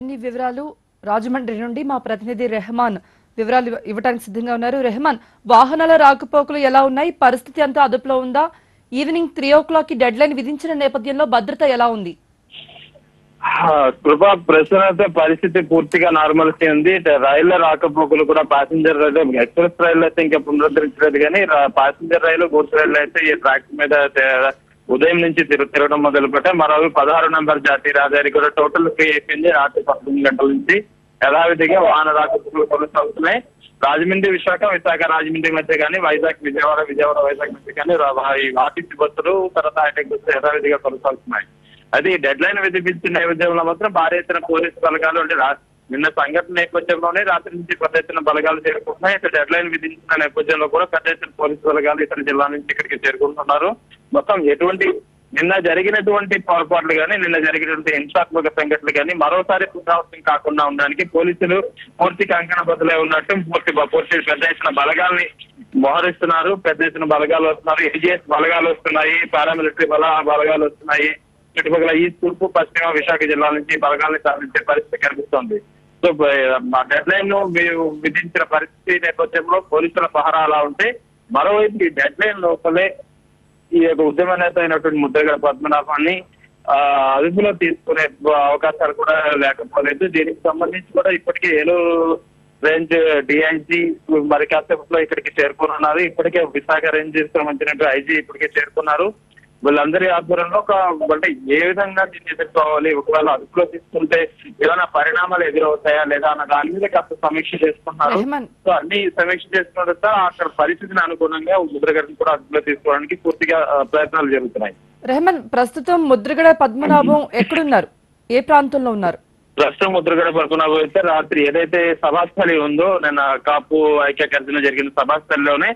Vivralu, Rajamandri Nundi, Ma Pratinidhi Rehman, Vivralu Ivataniki Siddhanga Unnaru, Rehman, Vahanala Rakupokulu Ela Unnayi, Paristhiti Anta Adupulo Unda, Evening 3 o'clock deadline Vidinchina Nepathyanlo Bhadrata Ela Undi. Prabha Prasanate Paristhiti Poortiga normal Chendi, Rail Rakupokulu Kuda passenger rail, express rail I think Pundrathirchadu, passenger rail, goods rail aithe track meeda Udayam nunchi Tiruvallur modalu petti maravu 16 number జాతీయ రహదారి కూడా total free అయిపోయింది. రాత్రి 19 గంటల నుంచి యథావిధిగా వాహన రాకపోకలు కొనసాగుతున్నాయి. రాజమండ్రి విశాఖ రాజమండ్రి మధ్య కానీ వైజాగ్ విజయవాడ వైజాగ్ మధ్య కానీ ఆర్టీసీ బస్సులు తర్వాత హైటెక్ బస్సులు యథావిధిగా కొనసాగుతున్నాయి. అది డెడ్ లైన్ విధిపించిన నేపథ్యంలో మాత్రం భారీ ఎత్తున పోలీసు బలగాలు అంటే నిన్న సంఘటన నేపథ్యంలోనే రాత్రి నుంచి పెద్ద ఎత్తున బలగాలు చేరుకుంటున్నాయి. అయితే డెడ్ లైన్ విధించిన నేపథ్యంలో కూడా పెద్ద ఎత్తున పోలీసు బలగాలు ఇతర జిల్లా నుంచి ఇక్కడికి చేరుకుంటున్నారు. మొత్తం ఎటువంటి నిన్న జరిగినటువంటి పొరపాట్లు కానీ నిన్న జరిగినటువంటి హింసాత్మక సంఘటనలు కానీ మరోసారి పునరావృతం కాకుండా ఉండడానికి పోలీసులు పూర్తి కంకణ బదులై ఉన్నట్టు పూర్తి పెద్ద ఎత్తున బలగాల్ని మోహరిస్తున్నారు. పెద్ద ఎత్తున బలగాలు వస్తున్నారు, ఏజీఎస్ బలగాలు వస్తున్నాయి, పారామిలిటరీ బలగాలు వస్తున్నాయి. చుట్టుపక్కల ఈ తూర్పు పశ్చిమ విశాఖ జిల్లా నుంచి బలగాల్ని సాధించే పరిస్థితి కనిపిస్తోంది. సో డెడ్ లైన్ ను విధించిన పరిస్థితి నేపథ్యంలో పోలీసుల పహరా అలా ఉంటే మరోవైపు ఈ డెడ్ లైన్ లోపలే ఈ యొక్క ఉద్యమ నేత అయినటువంటి ముద్రగడ పద్మనాభాన్ని అదుపులో తీసుకునే అవకాశాలు కూడా లేకపోలేదు. దీనికి సంబంధించి కూడా ఇప్పటికే ఏలూరు రేంజ్ డిఐజీ మరి కాసేపట్లో ఇక్కడికి చేరుకున్నారు. ఇప్పటికే విశాఖ రేంజ్ సంబంధించిన ఐజీ ఇప్పటికే చేరుకున్నారు. వీళ్ళందరి ఆధ్వర్యంలో ఒక అంటే ఏ విధంగా దీన్ని ఎదుర్కోవాలి, ఒకవేళ అదుపులో తీసుకుంటే ఏదైనా పరిణామాలు ఎదురవుతాయా లేదా అన్న దాని మీద కాస్త సమీక్ష చేసుకున్నారు. సో అన్ని సమీక్ష చేసుకున్న తర్వాత అక్కడ పరిస్థితిని అనుగుణంగా ముద్రగడని కూడా అదుపులో తీసుకోవడానికి పూర్తిగా ప్రయత్నాలు జరుగుతున్నాయి. రెహమాన్, ప్రస్తుతం ముద్రగడ పద్మనాభం ఎక్కడున్నారు, ఏ ప్రాంతంలో ఉన్నారు? ప్రస్తుతం ముద్రగడ పద్మనాభం అయితే రాత్రి ఏదైతే సభాస్థలి ఉందో నిన్న కాపు ఐక్య కర్జన జరిగిన సభాస్థలిలోనే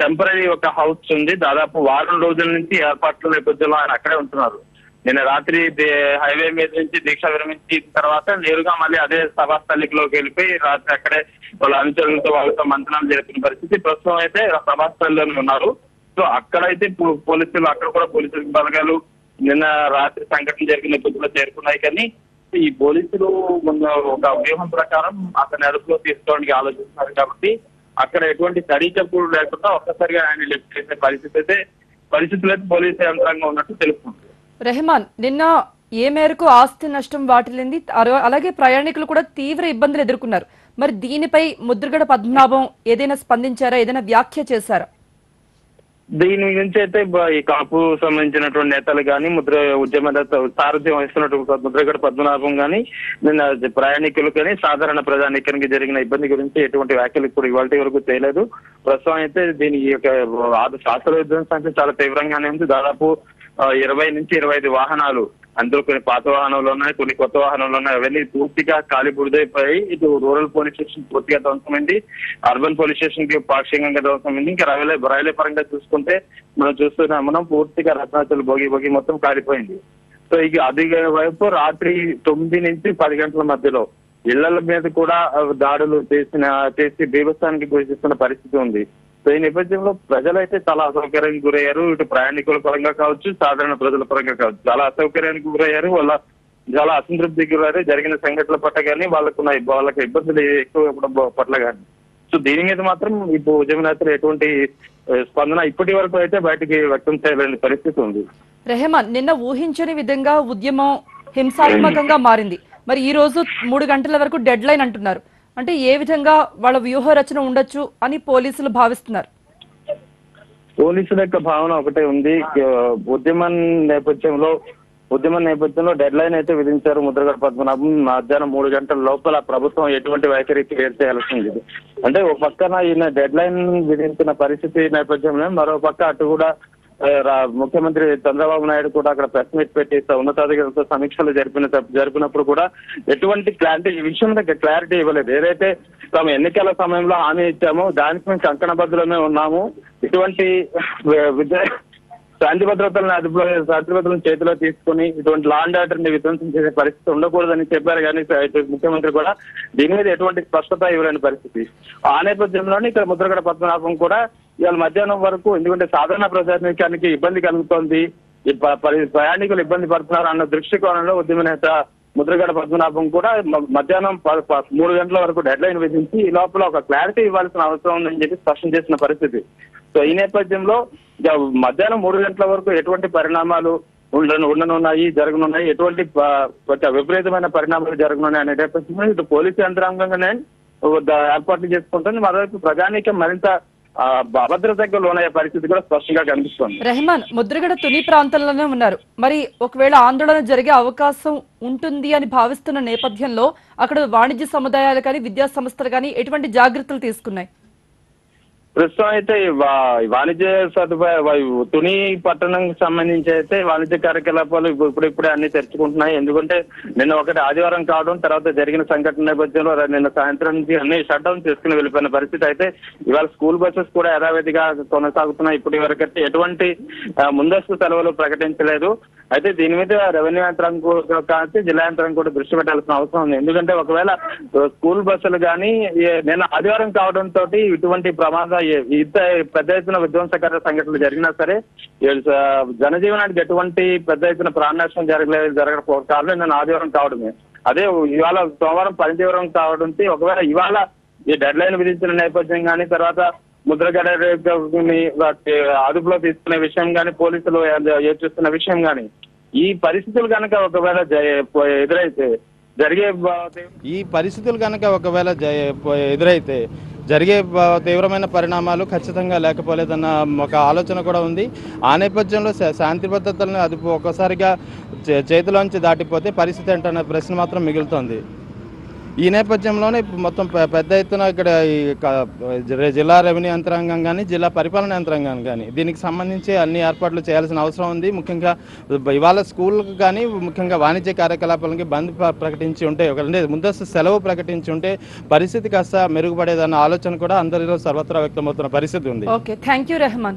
టెంపరీ ఒక హౌస్ ఉంది. దాదాపు వారం రోజుల నుంచి ఏర్పాట్ల నేపథ్యంలో ఆయన అక్కడే ఉంటున్నారు. నిన్న రాత్రి హైవే మీద నుంచి దీక్ష విరమించిన తర్వాత నేరుగా మళ్ళీ అదే సభాస్థలిలోకి వెళ్ళిపోయి రాత్రి అక్కడే వాళ్ళ అనుచరులతో వాళ్ళతో మంతనాలు జరిపిన పరిస్థితి. ప్రస్తుతం అయితే సభాస్థలిలోనే ఉన్నారు. సో అక్కడైతే పోలీసులు అక్కడ కూడా పోలీసుల బలగాలు నిన్న రాత్రి సంఘటన జరిగిన నేపథ్యంలో చేరుకున్నాయి. కానీ ఈ పోలీసులు ఒక వ్యూహం ప్రకారం అతని అదుపులో తీసుకోవడానికి ఆలోచిస్తున్నారు. కాబట్టి అక్కడ ఎటువంటి తడి చప్పుడు లేకుండా ఒక్కసారిగా ఆయన లిఫ్ట్ చేసే పరిస్థితులైతే పోలీసు యంత్రాంగం ఉన్నట్టు తెలుస్తుంది. రెహమాన్, నిన్న ఏ మేరకు ఆస్తి నష్టం వాటిల్లింది, అలాగే ప్రయాణికులు కూడా తీవ్ర ఇబ్బందులు ఎదుర్కొన్నారు. మరి దీనిపై ముద్రగడ పద్మనాభం ఏదైనా స్పందించారా, ఏదైనా వ్యాఖ్య చేశారా? దీని గురించి అయితే ఈ కాపు సంబంధించినటువంటి నేతలు కానీ ఉద్యమ సారథ్యం వహిస్తున్నటువంటి ముద్రగడ పద్మనాభం కానీ నిన్న ప్రయాణికులు కానీ సాధారణ ప్రజానీకానికి జరిగిన ఇబ్బంది గురించి ఎటువంటి వ్యాఖ్యలు ఇప్పుడు ఇవాళ వరకు చేయలేదు. ప్రస్తుతం అయితే దీని యొక్క శాస్త్రవిధ్వం సంఖ్య చాలా తీవ్రంగానే ఉంది. దాదాపు 20 నుంచి 25 వాహనాలు, అందులో కొన్ని పాత వాహనాలు ఉన్నాయి, కొన్ని కొత్త వాహనాలు ఉన్నాయి, అవన్నీ పూర్తిగా ఖాళీ బుడిదైపోయి ఇటు రూరల్ పోలీస్ స్టేషన్ పూర్తిగా ధ్వంసమైంది, అర్బన్ పోలీస్ స్టేషన్ కి పాక్షికంగా ధ్వంసమైంది. ఇంకా రైల్వే పరంగా చూసుకుంటే మనం పూర్తిగా రత్నాచలు భోగి మొత్తం కాలిపోయింది. సో ఇక అది వైపు రాత్రి 9 నుంచి 10 గంటల మధ్యలో ఇళ్ల మీద కూడా దాడులు చేసి బీభత్సానికి గురి చేస్తున్న పరిస్థితి ఉంది. సో ఈ నేపథ్యంలో ప్రజలైతే చాలా అసౌకర్యానికి గురయ్యారు. ఇటు ప్రయాణికుల పరంగా కావచ్చు, సాధారణ ప్రజల పరంగా కావచ్చు, చాలా అసౌకర్యానికి గురయ్యారు. వాళ్ళ చాలా అసంతృప్తికి గురయ్యారు జరిగిన సంఘటనల పట్ల కానీ వాళ్ళకి ఇబ్బందులు ఎక్కువ పట్ల కానీ. సో దీని మీద మాత్రం ఇప్పుడు ఉద్యమనేతలు ఎటువంటి స్పందన ఇప్పటి వరకు అయితే బయటికి వ్యక్తం చేయలేని పరిస్థితి ఉంది. రెహమాన్, నిన్న ఊహించని విధంగా ఉద్యమం హింసాత్మకంగా మారింది. మరి ఈ రోజు 3 గంటల వరకు డెడ్ లైన్ అంటున్నారు. అంటే ఏ విధంగా వాళ్ళ వ్యూహ రచన ఉండొచ్చు అని పోలీసులు భావిస్తున్నారు? పోలీసుల యొక్క భావన ఒకటే ఉంది. ఉద్యమ నేపథ్యంలో డెడ్ లైన్ అయితే విధించారు ముద్రగడ పద్మనాభం. మధ్యాహ్నం 3 గంటల లోపల ప్రభుత్వం ఎటువంటి వైఖరికి చేయాల్సింది. అంటే ఒక పక్కన ఈయన డెడ్ లైన్ విధించిన పరిస్థితి నేపథ్యంలో మరో పక్క అటు కూడా ముఖ్యమంత్రి చంద్రబాబు నాయుడు కూడా అక్కడ ప్రెస్ మీట్ పెట్టి ఉన్నతాధికారులతో సమీక్షలు జరిపినప్పుడు కూడా ఎటువంటి క్లారిటీ ఈ విషయం క్లారిటీ ఇవ్వలేదు. ఏదైతే తాము ఎన్నికల సమయంలో హామీ ఇచ్చామో దానికి మేము కంకణబద్ధులమే ఉన్నాము, ఇటువంటి శాంతి భద్రతలను చేతిలో తీసుకుని ఇటువంటి లా అండ్ ఆర్డర్ ని విధ్వంసం చేసే పరిస్థితి ఉండకూడదని చెప్పారు. కానీ ముఖ్యమంత్రి కూడా దీని మీద ఎటువంటి స్పష్టత ఇవ్వలేని పరిస్థితి. ఆ నేపథ్యంలోనే ఇక్కడ ముద్రగడ పద్మనాభం కూడా ఇవాళ మధ్యాహ్నం వరకు, ఎందుకంటే సాధారణ ప్రజానీకానికి ఇబ్బంది కలుగుతోంది, ప్రయాణికులు ఇబ్బంది పడుతున్నారు అన్న దృష్టికోణంలో ఉద్యమ నేత ముద్రగడ పద్మనాభం కూడా మధ్యాహ్నం 3 గంటల వరకు డెడ్ లైన్ విధించి ఈ లోపల ఒక క్లారిటీ ఇవ్వాల్సిన అవసరం ఉందని చెప్పి స్పష్టం చేసిన పరిస్థితి. సో ఈ నేపథ్యంలో మధ్యాహ్నం 3 గంటల వరకు ఎటువంటి పరిణామాలు ఉండనున్నాయి, జరగనున్నాయి, ఎటువంటి విపరీతమైన పరిణామాలు జరగనున్నాయి అనే నేపథ్యంలో ఇటు పోలీసు యంత్రాంగంగానే ఏర్పాట్లు చేసుకుంటుంది. మరోవైపు ప్రజానీకం మరింత భద్రతకు లోనయ్యే పరిస్థితి కూడా స్పష్టంగా కనిపిస్తుంది. రెహమాన్, ముద్రగడ తుని ప్రాంతంలోనే ఉన్నారు. మరి ఒకవేళ ఆందోళన జరిగే అవకాశం ఉంటుంది అని భావిస్తున్న నేపథ్యంలో అక్కడ వాణిజ్య సముదాయాలు కానీ విద్యా సంస్థలు కానీ ఎటువంటి జాగ్రత్తలు తీసుకున్నాయి? ప్రస్తుతం అయితే వాణిజ్య తుని పట్టణానికి సంబంధించి అయితే వాణిజ్య కార్యకలాపాలు ఇప్పుడే అన్ని తెరుచుకుంటున్నాయి. ఎందుకంటే నిన్న ఒకటి ఆదివారం కావడం, తర్వాత జరిగిన సంఘటన నేపథ్యంలో నిన్న సాయంత్రం నుంచి అన్ని షట్ డౌన్ చేసుకుని వెళ్ళిపోయిన పరిస్థితి. అయితే ఇవాళ స్కూల్ బస్సెస్ కూడా యథావిధిగా కొనసాగుతున్నాయి. ఇప్పటి వరకైతే ఎటువంటి ముందస్తు సెలవులు ప్రకటించలేదు. అయితే దీని మీద రెవెన్యూ యంత్రాంగం కావచ్చు, జిల్లా యంత్రాంగం కూడా దృష్టి పెట్టాల్సిన అవసరం ఉంది. ఎందుకంటే ఒకవేళ స్కూల్ బస్సులు కానీ నిన్న ఆదివారం కావడంతో ఇటువంటి ప్రమాద ఇంత పెద్ద ఎత్తున విధ్వంసకర సంఘటనలు జరిగినా సరే జనజీవనానికి ఎటువంటి పెద్ద ఎత్తున ప్రాణనాశనం జరగకపోవడం కారణం నిన్న ఆదివారం కావడమే. అదే ఇవాళ సోమవారం పనితీవ్రం కావడంతో ఒకవేళ ఇవాళ ఈ డెడ్ లైన్ విధించిన నేపథ్యం కానీ, తర్వాత ముద్రగడ అదుపులో తీసుకునే విషయం కానీ, పోలీసులు యోచిస్తున్న విషయం కానీ, ఈ పరిస్థితులు కనుక ఒకవేళ ఎదురైతే జరిగే తీవ్రమైన పరిణామాలు ఖచ్చితంగా లేకపోలేదన్న ఒక ఆలోచన కూడా ఉంది. ఆ నేపథ్యంలో శాంతి భద్రతలను అది ఒక్కసారిగా చేతిలోంచి దాటిపోతే పరిస్థితి ఏంటన్న ప్రశ్న మాత్రం మిగులుతోంది. ఈ నేపథ్యంలోనే మొత్తం పెద్ద ఎత్తున ఇక్కడ జిల్లా రెవెన్యూ యంత్రాంగం కానీ, జిల్లా పరిపాలన యంత్రాంగం కానీ దీనికి సంబంధించి అన్ని ఏర్పాట్లు చేయాల్సిన అవసరం ఉంది. ముఖ్యంగా ఇవాళ స్కూళ్ళకు కానీ, ముఖ్యంగా వాణిజ్య కార్యకలాపాలకి బంద్ ప్రకటించి ఉంటే, ఒకటే ముందస్తు సెలవు ప్రకటించి ఉంటే పరిస్థితి కాస్త మెరుగుపడేదన్న ఆలోచన కూడా అందరిలో సర్వత్రా వ్యక్తమవుతున్న పరిస్థితి ఉంది.